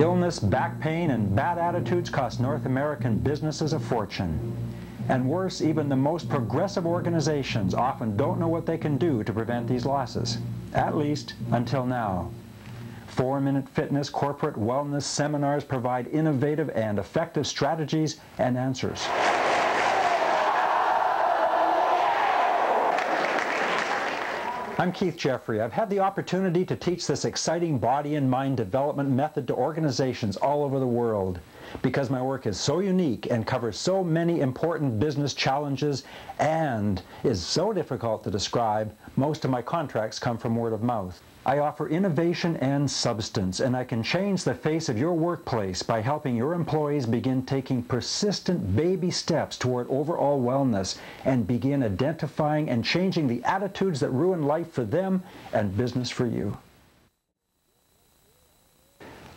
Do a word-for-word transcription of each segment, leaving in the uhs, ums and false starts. Illness, back pain, and bad attitudes cost North American businesses a fortune. And worse, even the most progressive organizations often don't know what they can do to prevent these losses, at least until now. Four Minute Fitness corporate wellness seminars provide innovative and effective strategies and answers. I'm Keith Jeffrey. I've had the opportunity to teach this exciting body and mind development method to organizations all over the world. Because my work is so unique and covers so many important business challenges and is so difficult to describe, most of my contracts come from word of mouth. I offer innovation and substance, and I can change the face of your workplace by helping your employees begin taking persistent baby steps toward overall wellness and begin identifying and changing the attitudes that ruin life for them and business for you.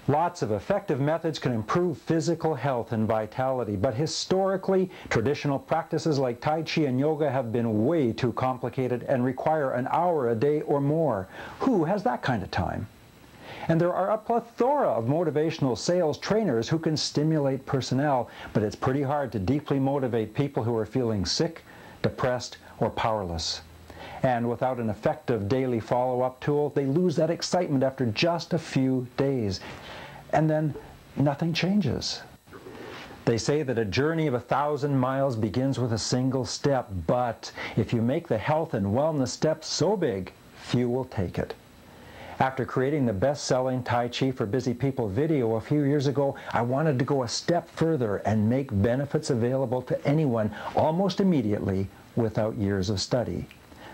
Lots of effective methods can improve physical health and vitality, but historically, traditional practices like Tai Chi and yoga have been way too complicated and require an hour a day or more. Who has that kind of time? And there are a plethora of motivational sales trainers who can stimulate personnel, but it's pretty hard to deeply motivate people who are feeling sick, depressed, or powerless. And without an effective daily follow-up tool, they lose that excitement after just a few days. And then nothing changes. They say that a journey of a thousand miles begins with a single step, but if you make the health and wellness step so big, few will take it. After creating the best-selling Tai Chi for Busy People video a few years ago, I wanted to go a step further and make benefits available to anyone almost immediately without years of study.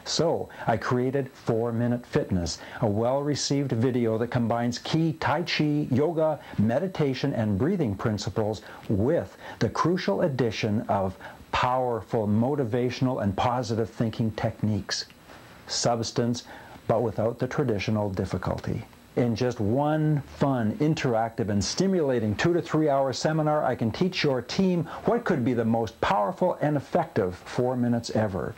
So, I created Four Minute Fitness, a well-received video that combines key Tai Chi, yoga, meditation, and breathing principles with the crucial addition of powerful motivational and positive thinking techniques. Substance, but without the traditional difficulty. In just one fun, interactive, and stimulating two to three hour seminar, I can teach your team what could be the most powerful and effective four minutes ever.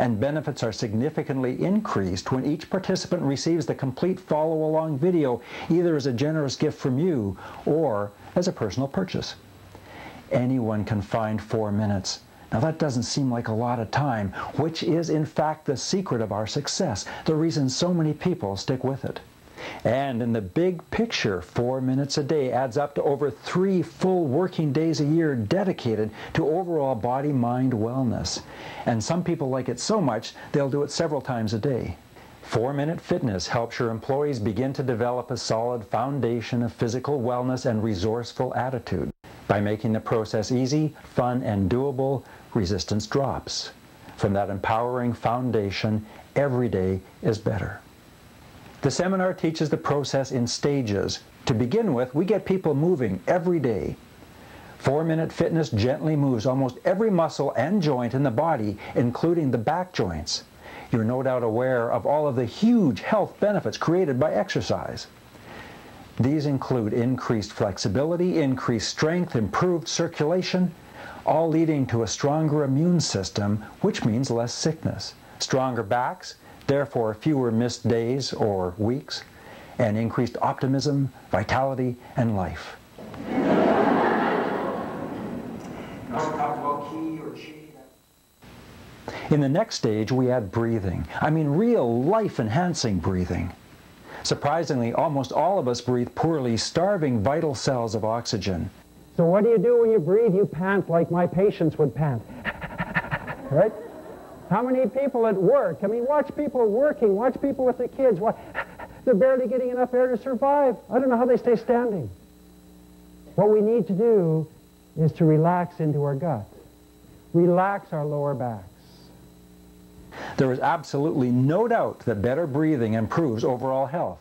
And benefits are significantly increased when each participant receives the complete follow-along video, either as a generous gift from you or as a personal purchase. Anyone can find four minutes. Now that doesn't seem like a lot of time, which is in fact the secret of our success, the reason so many people stick with it. And in the big picture, four minutes a day adds up to over three full working days a year dedicated to overall body-mind wellness. And some people like it so much, they'll do it several times a day. Four Minute Fitness helps your employees begin to develop a solid foundation of physical wellness and resourceful attitude. By making the process easy, fun, and doable, resistance drops. From that empowering foundation, every day is better. The seminar teaches the process in stages. To begin with, we get people moving every day. Four Minute Fitness gently moves almost every muscle and joint in the body, including the back joints. You're no doubt aware of all of the huge health benefits created by exercise. These include increased flexibility, increased strength, improved circulation, all leading to a stronger immune system, which means less sickness, stronger backs, therefore fewer missed days or weeks, and increased optimism, vitality, and life. In the next stage, we add breathing. I mean, real life-enhancing breathing. Surprisingly, almost all of us breathe poorly, starving vital cells of oxygen. So what do you do when you breathe? You pant like my patients would pant, right? How many people at work? I mean, watch people working, watch people with the kids. Watch, they're barely getting enough air to survive. I don't know how they stay standing. What we need to do is to relax into our gut. Relax our lower backs. There is absolutely no doubt that better breathing improves overall health.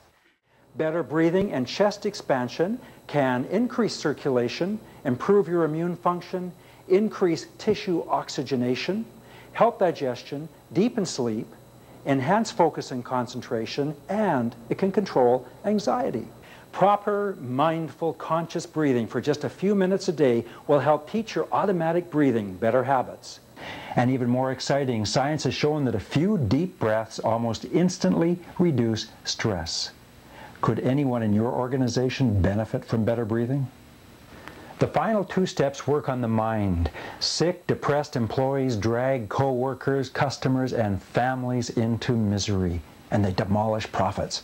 Better breathing and chest expansion can increase circulation, improve your immune function, increase tissue oxygenation, help digestion, deepen sleep, enhance focus and concentration, and it can control anxiety. Proper, mindful, conscious breathing for just a few minutes a day will help teach your automatic breathing better habits. And even more exciting, science has shown that a few deep breaths almost instantly reduce stress. Could anyone in your organization benefit from better breathing? The final two steps work on the mind. Sick, depressed employees drag co-workers, customers, and families into misery, and they demolish profits.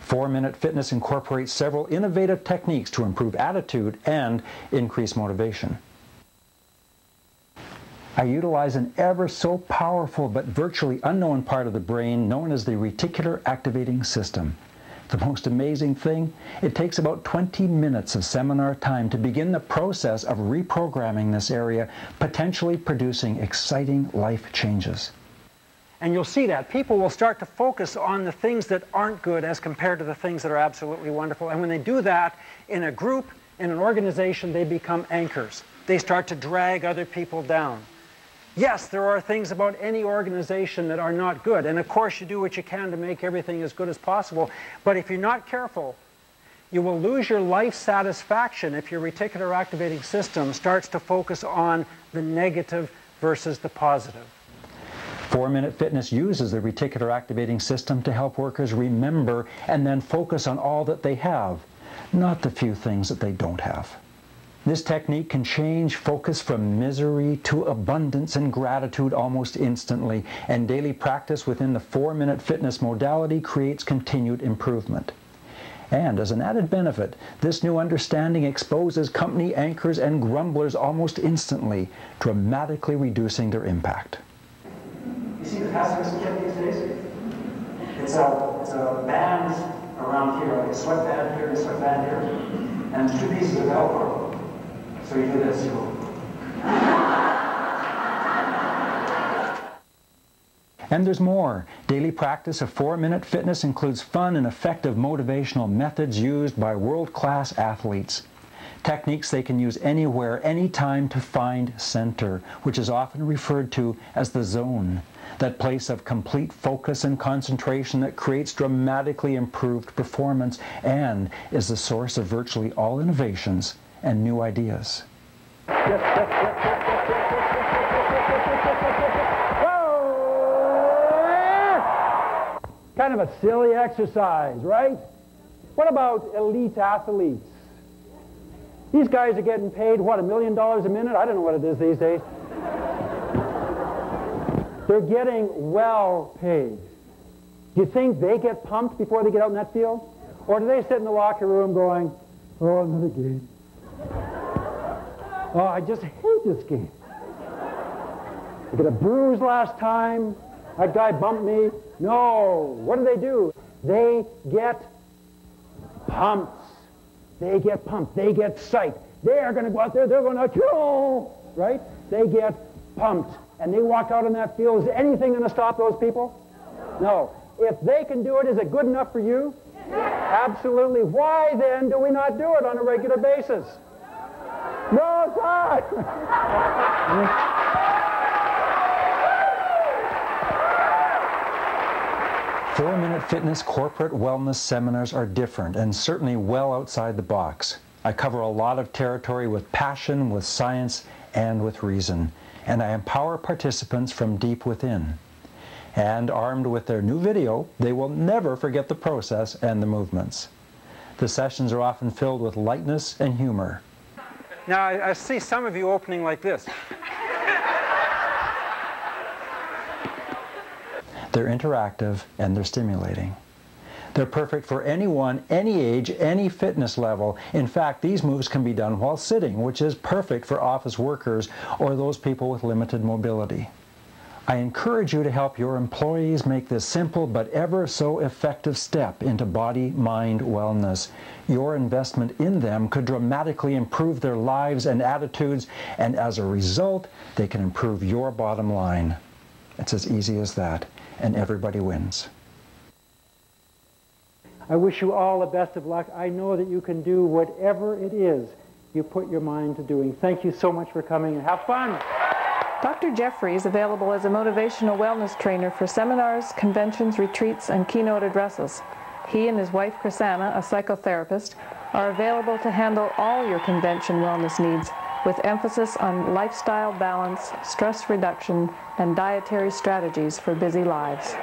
Four Minute Fitness incorporates several innovative techniques to improve attitude and increase motivation. I utilize an ever so powerful but virtually unknown part of the brain known as the reticular activating system. The most amazing thing, it takes about twenty minutes of seminar time to begin the process of reprogramming this area, potentially producing exciting life changes. And you'll see that. People will start to focus on the things that aren't good as compared to the things that are absolutely wonderful. And when they do that in a group, in an organization, they become anchors. They start to drag other people down. Yes, there are things about any organization that are not good, and of course you do what you can to make everything as good as possible, but if you're not careful, you will lose your life satisfaction if your reticular activating system starts to focus on the negative versus the positive. Four Minute Fitness uses the reticular activating system to help workers remember and then focus on all that they have, not the few things that they don't have. This technique can change focus from misery to abundance and gratitude almost instantly, and daily practice within the four-minute fitness modality creates continued improvement. And as an added benefit, this new understanding exposes company anchors and grumblers almost instantly, dramatically reducing their impact. You see the pastors we get these days? It's a, it's a band around here, like a sweat band here, a sweat band here, and two pieces of Velcro. So you do this, and there's more. Daily practice of four-minute fitness includes fun and effective motivational methods used by world-class athletes. Techniques they can use anywhere, anytime to find center, which is often referred to as the zone, that place of complete focus and concentration that creates dramatically improved performance and is the source of virtually all innovations and new ideas. Kind of a silly exercise, right? What about elite athletes? These guys are getting paid, what, a million dollars a minute? I don't know what it is these days. They're getting well paid. Do you think they get pumped before they get out in that field? Or do they sit in the locker room going, oh, another game. Oh, I just hate this game. I got a bruise last time. That guy bumped me. No. What do they do? They get pumped. They get pumped. They get psyched. They are going to go out there. They're going to kill. Right? They get pumped. And they walk out on that field. Is anything going to stop those people? No. No. If they can do it, is it good enough for you? Yeah. Absolutely. Why then do we not do it on a regular basis? No, it's not! Four-minute fitness corporate wellness seminars are different and certainly well outside the box. I cover a lot of territory with passion, with science, and with reason. And I empower participants from deep within. And armed with their new video, they will never forget the process and the movements. The sessions are often filled with lightness and humor. Now, I, I see some of you opening like this. They're interactive and they're stimulating. They're perfect for anyone, any age, any fitness level. In fact, these moves can be done while sitting, which is perfect for office workers or those people with limited mobility. I encourage you to help your employees make this simple but ever so effective step into body-mind wellness. Your investment in them could dramatically improve their lives and attitudes, and as a result, they can improve your bottom line. It's as easy as that, and everybody wins. I wish you all the best of luck. I know that you can do whatever it is you put your mind to doing. Thank you so much for coming, and have fun. Doctor Jeffrey is available as a motivational wellness trainer for seminars, conventions, retreats, and keynote addresses. He and his wife, Chrisanna, a psychotherapist, are available to handle all your convention wellness needs with emphasis on lifestyle balance, stress reduction, and dietary strategies for busy lives.